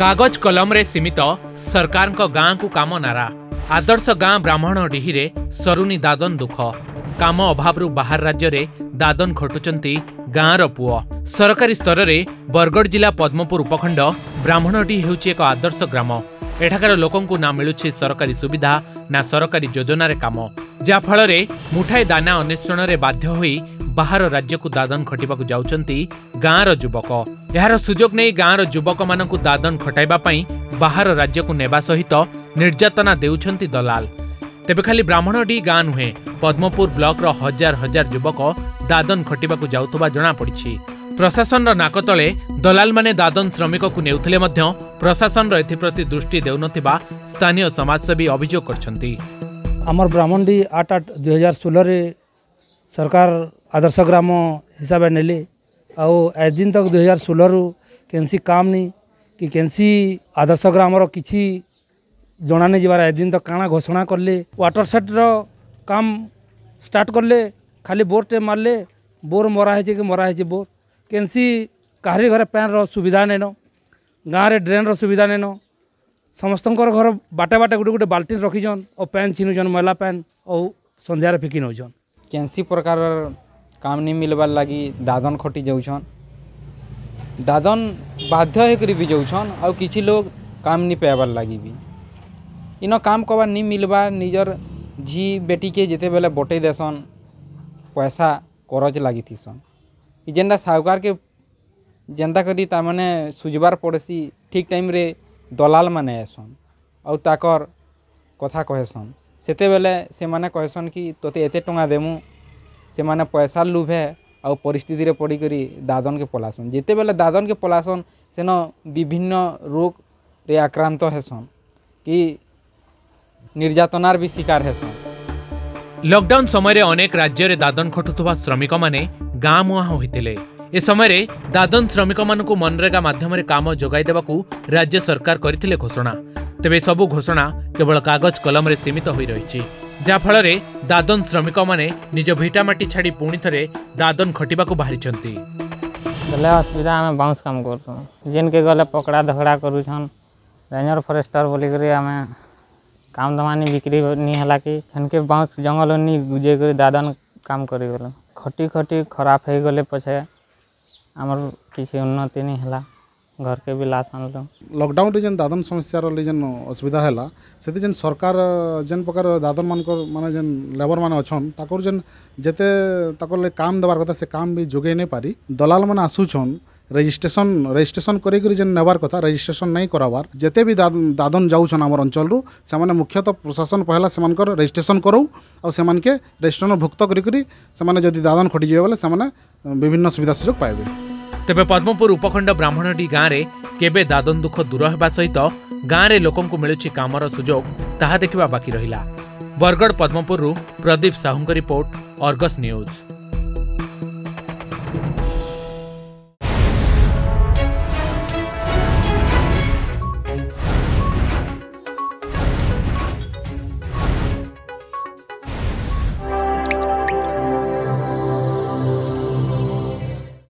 कागज कलम रे सीमित सरकार को गाँ को काम नारा आदर्श गाँ ब्राह्मणडीही रे सरुनी दादन दुख काम अभाव बाहर राज्य रे दादन खटुचंती गाँर पुओ। सरकारी स्तर रे बरगढ़ जिला पद्मपुर उपखंड ब्राह्मणडीह हेउची एक आदर्श ग्राम। एठाकार लोकंकु ना मिलुछि सरकारी सुविधा ना सरकारी योजनार काम, जा फल रे मुठाए दाना अन्वेषण रे बाध्य होई बाहर राज्य को दादन खटिबाकु जाउचंती गाँर युवक। यार सुजोग नहीं गाँर युवक मानकु दादन खटाइबा पई बाहर राज्य को नेबा सहित निर्यातना देउचंती दलाल। तेबे खाली ब्राह्मणडीह गाँ नुहे, पद्मपुर ब्लॉक रो हजार हजार युवक दादन खटिबाकु जाउतबा जणा पड़िछि। प्रशासन रो नाक तले दलाल माने दादन श्रमिक को नेउथिले मध्य प्रशासन रो एथिप्रति दृष्टि देउनथिबा स्थानीय समाजसेवी अभियोग करछंती। हमर ब्राह्मणडीह 8/8/2016 रे सरकार आदर्श ग्राम हिसाब नेले आउ आज दिन तक 2016 रु केनसी काम नहीं कि केनसी आदर्श ग्राम रो किछि जोना नै जिवार आज दिन तक काना घोषणा करले। वाटर सेट रो काम स्टार्ट करले, खाली बोर टे मारले, बोर मरा है जे बोर केनसी काहरी घर पैन रो सुविधा नैन, गाँव रे ड्रेन रो सुविधा नैन, समस्त घर बाटे बाटे गोटे गोटे बाल्टी रखीछन और पैन छीनुछन, मैला पैन और संध्यार फेंकी नौछन। केनसी प्रकार काम नहीं मिलवार लगी दादन खटी जाऊन, दादन बाध्य होकर भी जाऊन और किसी लोग काम नहीं पाइबार लगी भी इन काम करवार नहीं मिलवार निजर झी बेटी के जिते बेले बटे देसन पैसा करज लगी थीसन जेनता साहूकार के जेनता करी तारमाने सुझबार पड़ेसी ठीक टाइम रे दलाल माने आसन और ताकर कथा कहेसन सेते बेले से माने कहेसन कि तोते एते टंगा देमु, से माने पैसा लुभे और परिस्थिति रे पड़ी करी दादन के पलासन। जेते बेले दादन के पलासन सेन विभिन्न रोग रे आक्रांत हेसन कि निर्यातनार भी शिकार हेसन। लॉकडाउन समय अनेक राज्य रे दादन खटुवा श्रमिक माने गाँ मुहाँ होते। ए समय दादन श्रमिक मानक मनरेगा माध्यम रे काम जोगाई देबाकू राज्य सरकार करथिले घोषणा। तेबे सबु घोषणा केवल कागज कलम रे सीमित होई रहिछि, जा फल रे दादन श्रमिक माने निज भिटामाटी छाड़ी पुणी थरे दादन खटिबाकू बाहरिछंती। गले असुविधा में बाउंस काम करथु, जेन के गले पकड़ा धकड़ा करूछन रेंजर फॉरेस्टर बोली करे आमे काम दमानी बिक्री नी हला कि खनके बाउंस जंगल नी गुजे करे दादन काम करि गेल। खटी खटी खराब हो गले पछे आमर किसी उन्नति नहीं हला, घर के भी लाश आनल। लॉकडाउन रे जन दादन समस्या रे जन असुविधा हला सेति जन सरकार जन प्रकार दादन मान को माने जन लेबर माने अछन ताकर जन जेते ताकर ले काम देबार कथा से काम भी जोगे नै पारी। दलाल माने आसुछन रजिस्ट्रेशन करी करी जन नेबार कथा रजिस्ट्रेशन नहीं करावार, जेते भी दादन जाऊछन आमर अंचल रु से माने मुख्यतः प्रशासन पहला से मानकर रजिस्ट्रेशन करू और से मानके रजिस्ट्रेशन भुक्त करी करी से माने जदी दादन खटी जेबे बले से माने विभिन्न सुविधा सुजोग पाएबे। तेबे पद्मपुर उपखंड ब्राह्मणडीह गाँव रे केबे दादन दुख दूर हेबा सहित गाँव रे लोकन को मिलुछि कामर सुजोग ताहा देखिबा बाकी रहिला। बरगढ़ पद्मपुर रु प्रदीप साहू का रिपोर्ट, आर्गस न्यूज।